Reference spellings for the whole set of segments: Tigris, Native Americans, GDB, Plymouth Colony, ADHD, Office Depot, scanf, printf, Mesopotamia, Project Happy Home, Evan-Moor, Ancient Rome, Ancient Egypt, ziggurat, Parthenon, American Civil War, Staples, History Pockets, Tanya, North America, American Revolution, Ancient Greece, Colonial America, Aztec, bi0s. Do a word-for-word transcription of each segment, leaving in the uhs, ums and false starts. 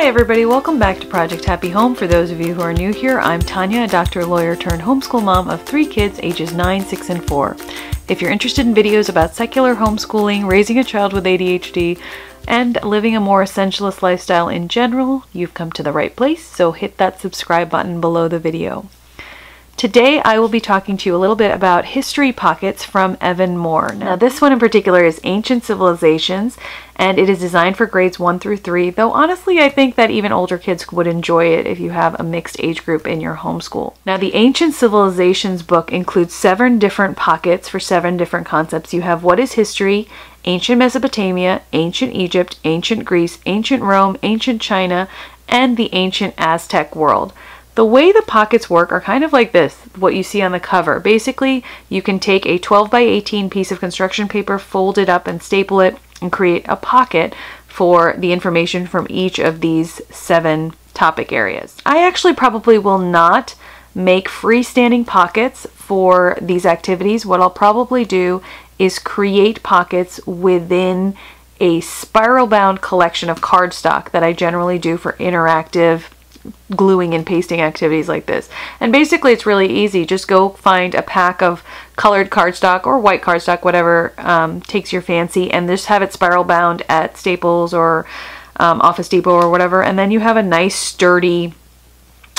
Hi everybody, welcome back to Project Happy Home. For those of you who are new here, I'm Tanya, a doctor, lawyer, turned homeschool mom of three kids ages nine, six, and four. If you're interested in videos about secular homeschooling, raising a child with A D H D, and living a more essentialist lifestyle in general, you've come to the right place, so hit that subscribe button below the video. Today I will be talking to you a little bit about History Pockets from Evan-Moor. Now this one in particular is Ancient Civilizations, and it is designed for grades one through three, though honestly I think that even older kids would enjoy it if you have a mixed age group in your homeschool. Now the Ancient Civilizations book includes seven different pockets for seven different concepts. You have what is history, ancient Mesopotamia, ancient Egypt, ancient Greece, ancient Rome, ancient China, and the ancient Aztec world. The way the pockets work are kind of like this, what you see on the cover. Basically, you can take a twelve by eighteen piece of construction paper, fold it up and staple it, and create a pocket for the information from each of these seven topic areas. I actually probably will not make freestanding pockets for these activities. What I'll probably do is create pockets within a spiral-bound collection of cardstock that I generally do for interactive gluing and pasting activities like this. And basically it's really easy. Just go find a pack of colored cardstock or white cardstock, whatever um, takes your fancy, and just have it spiral bound at Staples or um, Office Depot or whatever, and then you have a nice sturdy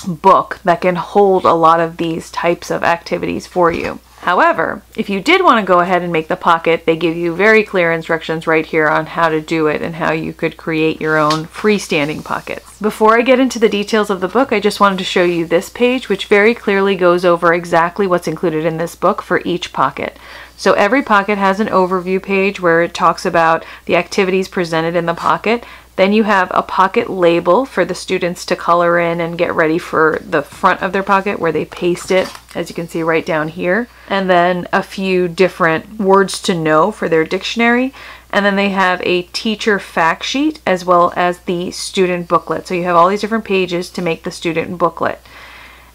book that can hold a lot of these types of activities for you. However, if you did want to go ahead and make the pocket, they give you very clear instructions right here on how to do it and how you could create your own freestanding pockets. Before I get into the details of the book, I just wanted to show you this page, which very clearly goes over exactly what's included in this book for each pocket. So every pocket has an overview page where it talks about the activities presented in the pocket. Then you have a pocket label for the students to color in and get ready for the front of their pocket where they paste it, as you can see right down here. And then a few different words to know for their dictionary. And then they have a teacher fact sheet as well as the student booklet. So you have all these different pages to make the student booklet.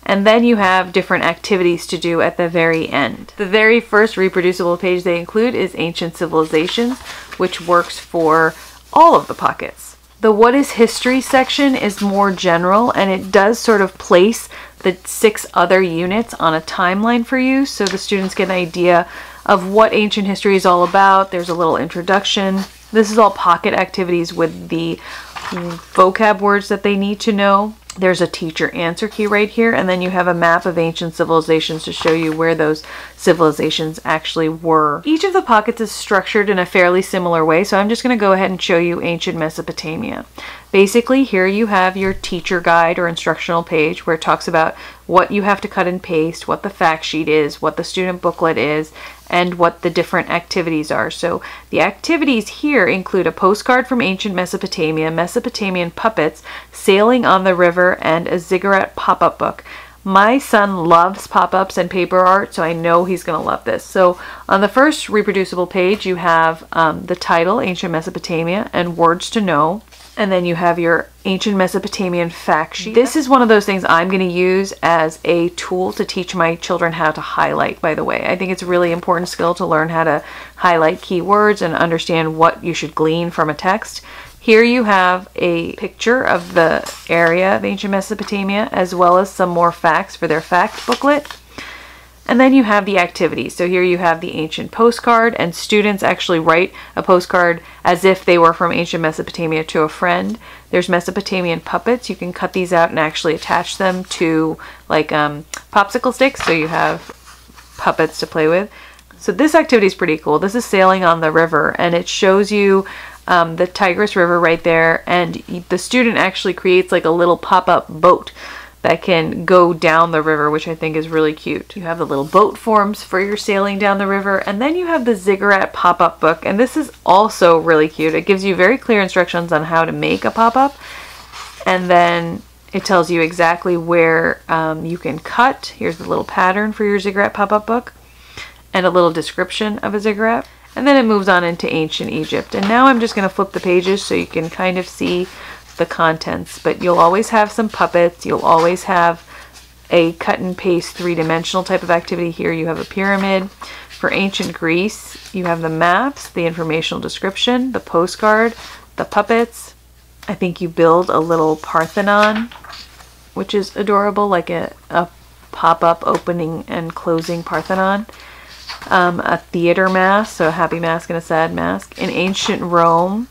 And then you have different activities to do at the very end. The very first reproducible page they include is Ancient Civilizations, which works for all of the pockets. The What is History section is more general, and it does sort of place the six other units on a timeline for you, so the students get an idea of what ancient history is all about. There's a little introduction. This is all pocket activities with the vocab words that they need to know. There's a teacher answer key right here, and then you have a map of ancient civilizations to show you where those civilizations actually were. Each of the pockets is structured in a fairly similar way, so I'm just going to go ahead and show you ancient Mesopotamia. Basically, here you have your teacher guide or instructional page where it talks about what you have to cut and paste, what the fact sheet is, what the student booklet is, and what the different activities are. So the activities here include a postcard from ancient Mesopotamia, Mesopotamian puppets, sailing on the river, and a ziggurat pop-up book. My son loves pop-ups and paper art, so I know he's going to love this. So on the first reproducible page, you have um, the title, Ancient Mesopotamia, and words to know. And then you have your Ancient Mesopotamian fact sheet. This is one of those things I'm going to use as a tool to teach my children how to highlight, by the way. I think it's a really important skill to learn how to highlight keywords and understand what you should glean from a text. Here you have a picture of the area of Ancient Mesopotamia, as well as some more facts for their fact booklet. And then you have the activities. So here you have the ancient postcard, and students actually write a postcard as if they were from ancient Mesopotamia to a friend. There's Mesopotamian puppets. You can cut these out and actually attach them to like um, popsicle sticks, so you have puppets to play with. So this activity is pretty cool. This is sailing on the river, and it shows you um, the Tigris River right there, and the student actually creates like a little pop-up boat that can go down the river, which I think is really cute. You have the little boat forms for your sailing down the river, and then you have the ziggurat pop-up book, and this is also really cute. It gives you very clear instructions on how to make a pop-up, and then it tells you exactly where um, you can cut. Here's the little pattern for your ziggurat pop-up book, and a little description of a ziggurat, and then it moves on into ancient Egypt. And now I'm just gonna flip the pages so you can kind of see the contents, but you'll always have some puppets, you'll always have a cut and paste three-dimensional type of activity. Here you have a pyramid. For ancient Greece, you have the maps, the informational description, the postcard, the puppets, I think you build a little Parthenon, which is adorable, like a, a pop-up opening and closing Parthenon. Um, a theater mask, so a happy mask and a sad mask. In ancient Rome,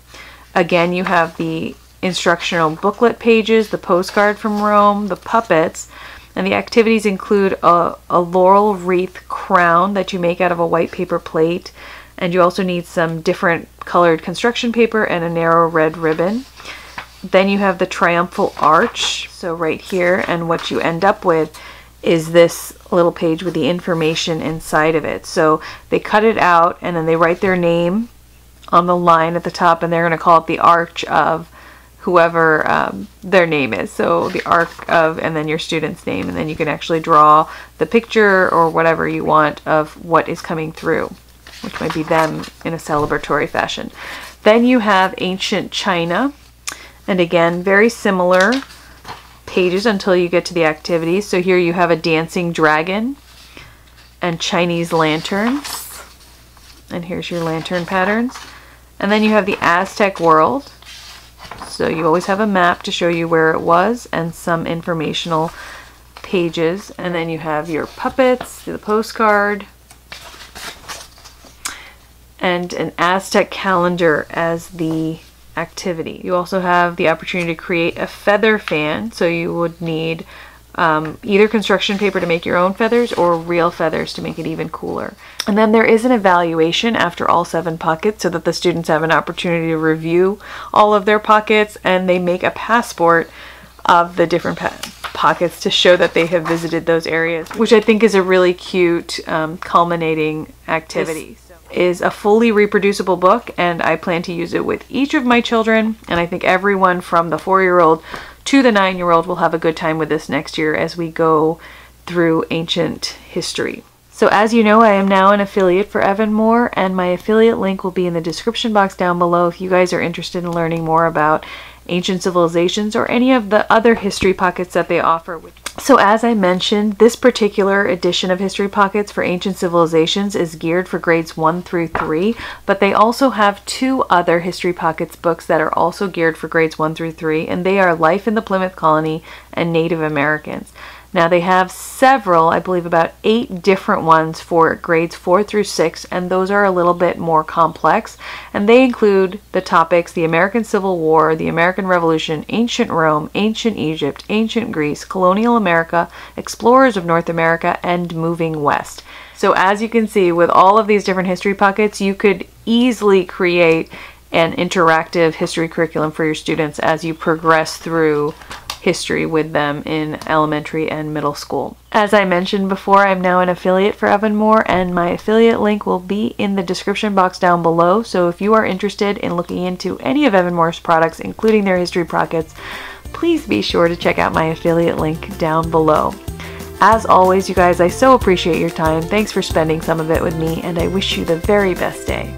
again, you have the instructional booklet pages, the postcard from Rome, the puppets, and the activities include a, a laurel wreath crown that you make out of a white paper plate, and you also need some different colored construction paper and a narrow red ribbon. Then you have the triumphal arch, so right here, and what you end up with is this little page with the information inside of it. So they cut it out and then they write their name on the line at the top, and they're going to call it the arch of whoever um, their name is. So the arc of, and then your student's name, and then you can actually draw the picture or whatever you want of what is coming through, which might be them in a celebratory fashion. Then you have ancient China, and again, very similar pages until you get to the activities. So here you have a dancing dragon and Chinese lanterns, and here's your lantern patterns. And then you have the Aztec world. So you always have a map to show you where it was and some informational pages. And then you have your puppets, the postcard, and an Aztec calendar as the activity. You also have the opportunity to create a feather fan. So you would need um, either construction paper to make your own feathers or real feathers to make it even cooler. And then there is an evaluation after all seven pockets so that the students have an opportunity to review all of their pockets, and they make a passport of the different pa pockets to show that they have visited those areas, which I think is a really cute um, culminating activity. This is a fully reproducible book, and I plan to use it with each of my children, and I think everyone from the four-year-old to the nine-year-old will have a good time with this next year as we go through ancient history. So as you know, I am now an affiliate for Evan-Moor, and my affiliate link will be in the description box down below if you guys are interested in learning more about ancient civilizations or any of the other history pockets that they offer. So as I mentioned, this particular edition of History Pockets for Ancient Civilizations is geared for grades one through three, but they also have two other History Pockets books that are also geared for grades one through three, and they are Life in the Plymouth Colony and Native Americans. Now they have several, I believe about eight different ones for grades four through six, and those are a little bit more complex. And they include the topics, the American Civil War, the American Revolution, Ancient Rome, Ancient Egypt, Ancient Greece, Colonial America, Explorers of North America, and Moving West. So as you can see, with all of these different history pockets, you could easily create an interactive history curriculum for your students as you progress through history with them in elementary and middle school. As I mentioned before, I'm now an affiliate for Evan-Moor, and my affiliate link will be in the description box down below. So if you are interested in looking into any of Evan-Moor's products, including their history pockets, please be sure to check out my affiliate link down below. As always, you guys, I so appreciate your time. Thanks for spending some of it with me, and I wish you the very best day.